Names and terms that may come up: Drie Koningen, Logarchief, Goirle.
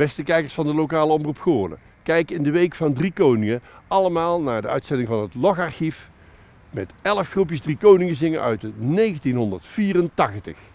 Beste kijkers van de lokale omroep Goirle, kijk in de week van Drie Koningen allemaal naar de uitzending van het Logarchief met 11 groepjes Drie Koningen zingen uit 1984.